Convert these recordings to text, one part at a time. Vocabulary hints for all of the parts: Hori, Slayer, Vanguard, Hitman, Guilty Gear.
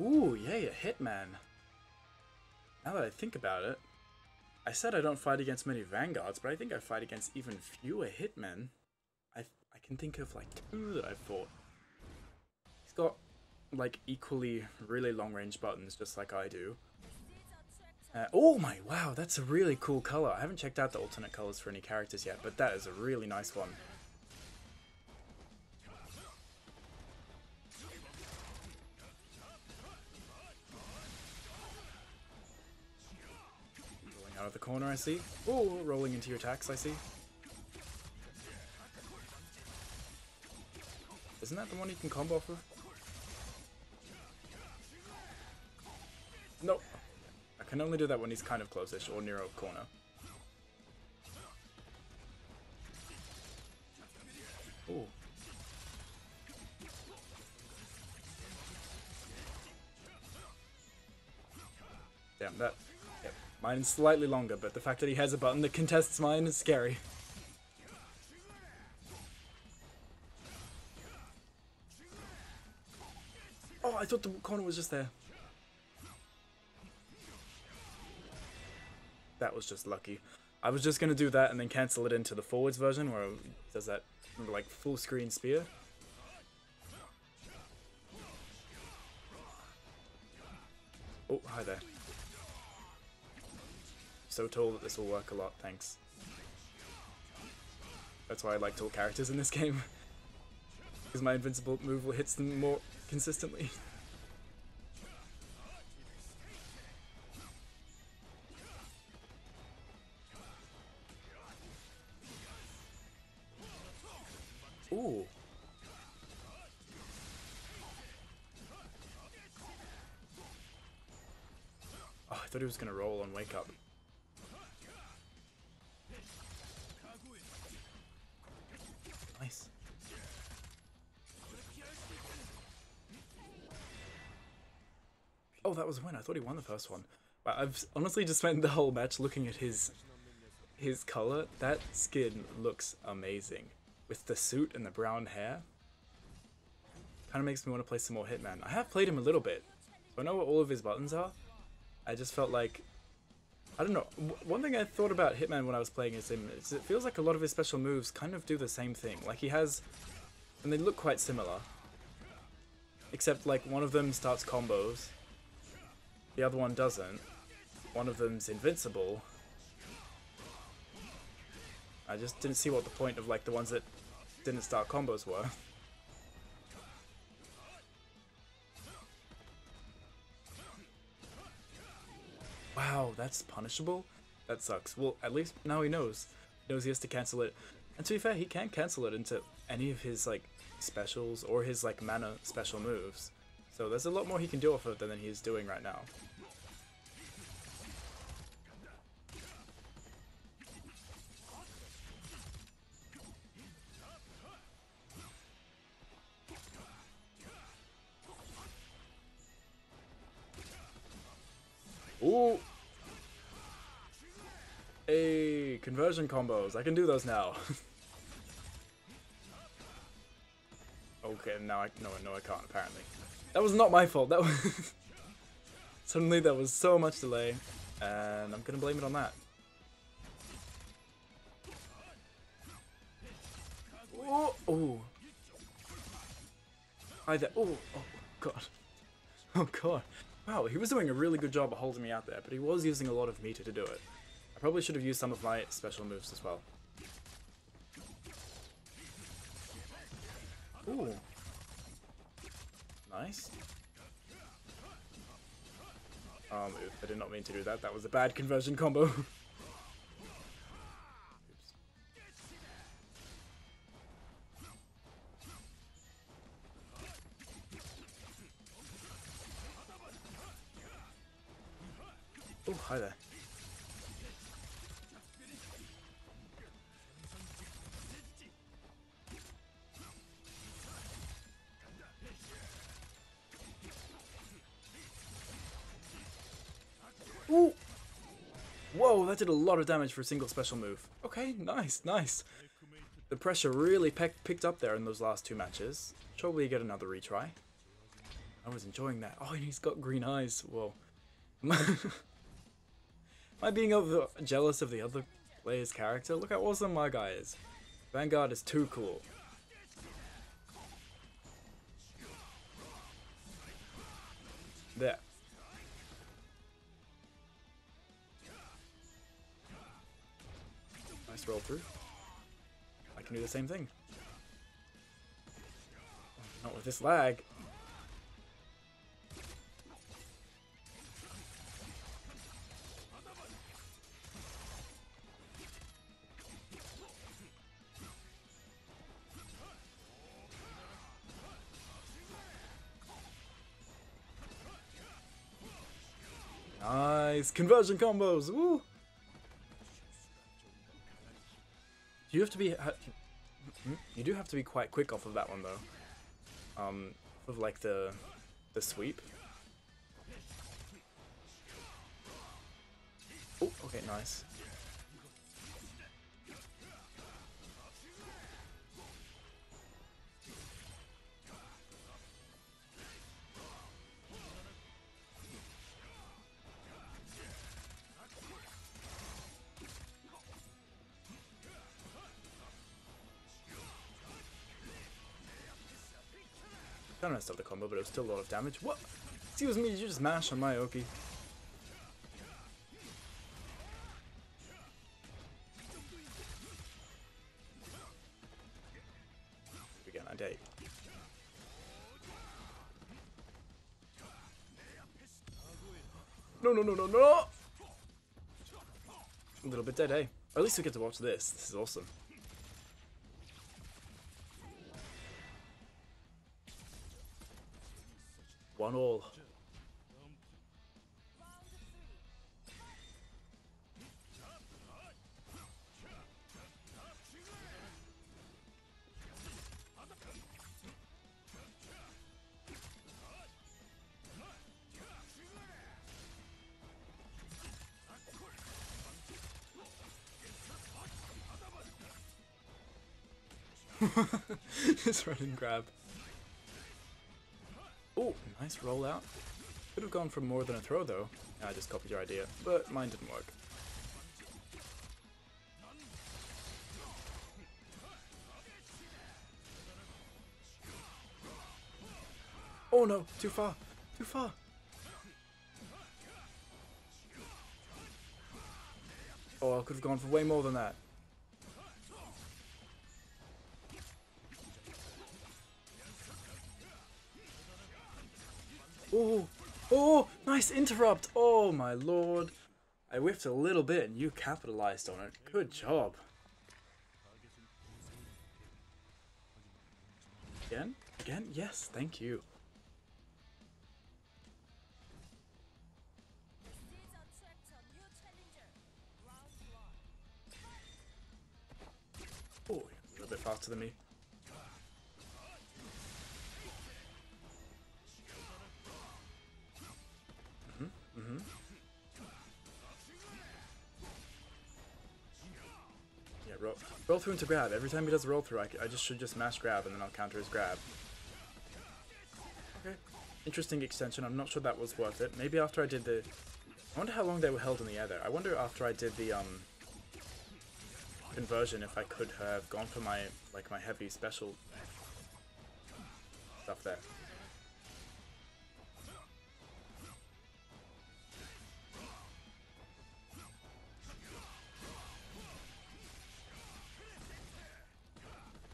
Ooh, yay, a Hitman. Now that I think about it, I said I don't fight against many Vanguards, but I think I fight against even fewer Hitmen. I can think of like 2 that I've fought. He's got like equally really long range buttons, just like I do. Oh my, wow, that's a really cool color. I haven't checked out the alternate colors for any characters yet, but that is a really nice one. Rolling out of the corner, I see. Oh, rolling into your attacks, I see. Isn't that the one you can combo for? Nope. I can only do that when he's kind of close-ish or near a corner. Ooh. Damn, that... Yep. Mine's slightly longer, but the fact that he has a button that contests mine is scary. Oh, I thought the corner was just there. That was just lucky. I was just going to do that and then cancel it into the forwards version where it does that, like, full screen spear. Oh, hi there. So tall that this will work a lot, thanks. That's why I like tall characters in this game. Because my invincible move hits them more consistently. Ooh. Oh, I thought he was going to roll on wake up. Nice. Oh, that was a win. I thought he won the first one. Wow, I've honestly just spent the whole match looking at his color. That skin looks amazing. With the suit and the brown hair. Kind of makes me want to play some more Hitman. I have played him a little bit, so I know what all of his buttons are. I just felt like, I don't know, one thing I thought about Hitman when I was playing as him is it feels like a lot of his special moves kind of do the same thing. Like he has, and they look quite similar, except like one of them starts combos, the other one doesn't, one of them's invincible. I just didn't see what the point of like the ones that didn't start combos were. Wow, that's punishable? That sucks. Well, at least now he knows. He knows he has to cancel it. And to be fair, he can cancel it into any of his like specials or his like mana special moves. So there's a lot more he can do off of than he's doing right now. Ooh! Hey, conversion combos. I can do those now. Okay, now no, I can't, apparently. That was not my fault. That was... Suddenly there was so much delay, and I'm gonna blame it on that. Ooh! Ooh! Hi there. Ooh! Oh, God. Oh, God. Wow, he was doing a really good job of holding me out there, but he was using a lot of meter to do it. I probably should have used some of my special moves as well. Ooh. Nice. I did not mean to do that. That was a bad conversion combo. Oops. Oh, hi there. Ooh! Whoa, that did a lot of damage for a single special move. Okay, nice, nice. The pressure really picked up there in those last 2 matches. Probably get another retry. I was enjoying that. Oh, and he's got green eyes. Whoa. Am I being jealous of the other player's character? Look how awesome my guy is. Vanguard is too cool. There. Nice roll through. I can do the same thing. Not with this lag. Nice conversion combos. Woo! You have to be. You do have to be quite quick off of that one though. Of like the sweep. Oh, okay, nice. I don't stop the combo, but it was still a lot of damage. What? Excuse me, did you just mash on my Oki? Again, I date. No, no, no, no, no! A little bit dead, hey? Or at least we get to watch this. This is awesome. One all. Just run and grab. Oh, nice rollout. Could have gone for more than a throw though. I just copied your idea, but mine didn't work. Oh no, too far, too far. Oh, I could have gone for way more than that. Oh, oh, nice interrupt. Oh, my lord. I whiffed a little bit and you capitalized on it. Good job. Again? Again? Yes, thank you. Oh, you're a little bit faster than me. Roll through into grab. Every time he does a roll through, I should just mash grab and then I'll counter his grab. Okay. Interesting extension. I'm not sure that was worth it. Maybe after I did the... I wonder how long they were held in the air there. I wonder after I did the conversion if I could have gone for my, like, my heavy special stuff there.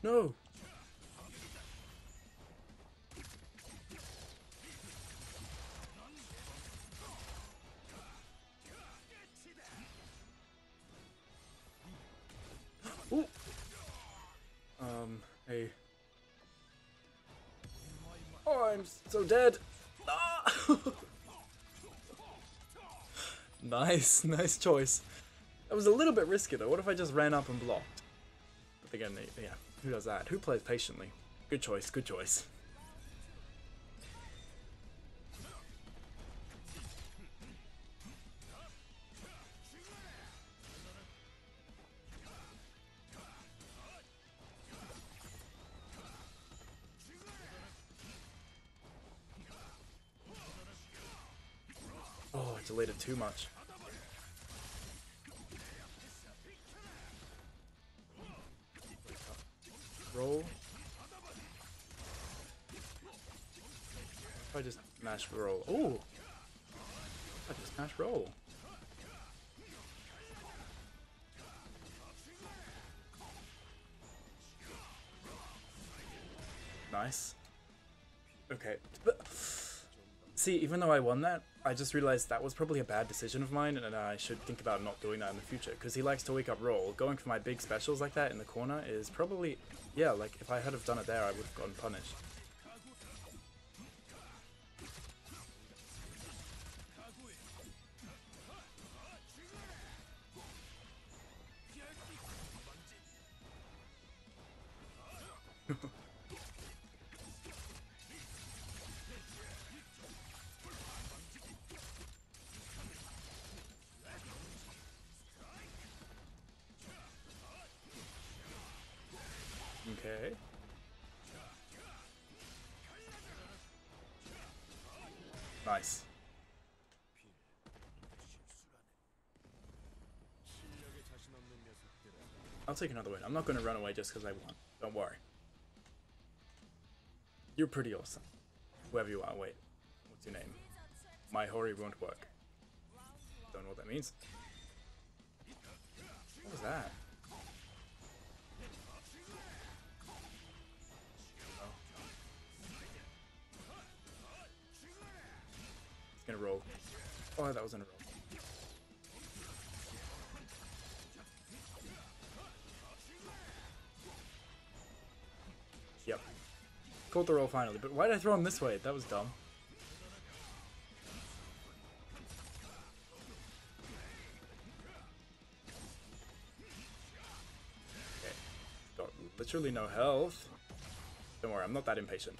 No! Ooh. Hey. Oh, I'm so dead! Ah! Nice, nice choice. That was a little bit risky though. What if I just ran up and blocked? But again, yeah. Who does that? Who plays patiently? Good choice, good choice. delayed too much. Roll. If I just mash roll. Oh! I just mash roll. Nice. Okay. But, see, even though I won that, I just realized that was probably a bad decision of mine, and I should think about not doing that in the future, because he likes to wake up roll. Going for my big specials like that in the corner is probably... Yeah, like, if I had have done it there, I would have gotten punished. Okay. Nice. I'll take another win. I'm not going to run away just because I won. Don't worry. You're pretty awesome. Whoever you are. Wait. What's your name? My Hori won't work. Don't know what that means. What was that? Gonna roll. Oh, that was in a roll. Yep. Caught the roll finally, but why did I throw him this way? That was dumb. Okay. Got literally no health. Don't worry, I'm not that impatient.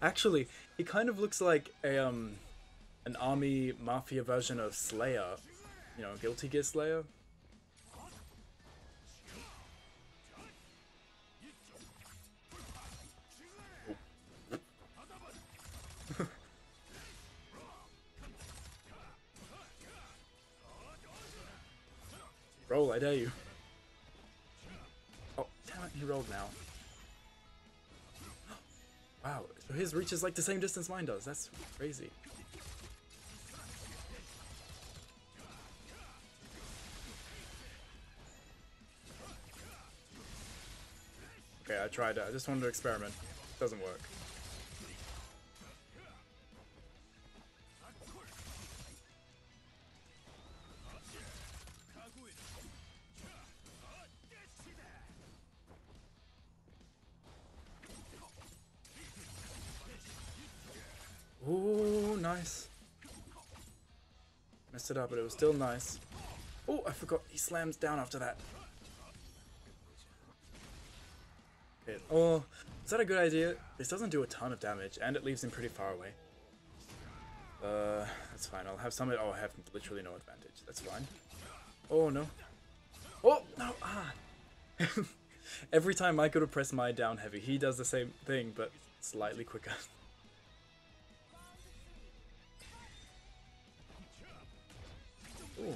Actually, he kind of looks like a an army mafia version of Slayer, you know, Guilty Gear Slayer. Roll, I dare you. Oh, damn it, he rolled now. Wow, so his reach is like the same distance mine does. That's crazy. Okay, I tried it. I just wanted to experiment. Doesn't work. Ooh, nice. Messed it up, but it was still nice. Oh, I forgot he slams down after that. Okay. Oh, is that a good idea? This doesn't do a ton of damage, and it leaves him pretty far away. That's fine. I'll have some... Oh, I have literally no advantage. That's fine. Oh, no. Oh, no! Ah! Every time I could have pressed my down heavy, he does the same thing, but slightly quicker. Ooh.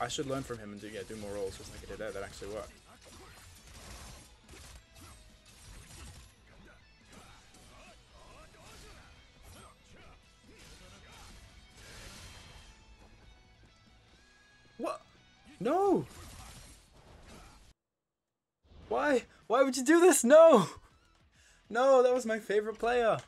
I should learn from him and do more rolls just like I did there. That actually worked. What? No! Why? Why would you do this? No! No, that was my favorite player!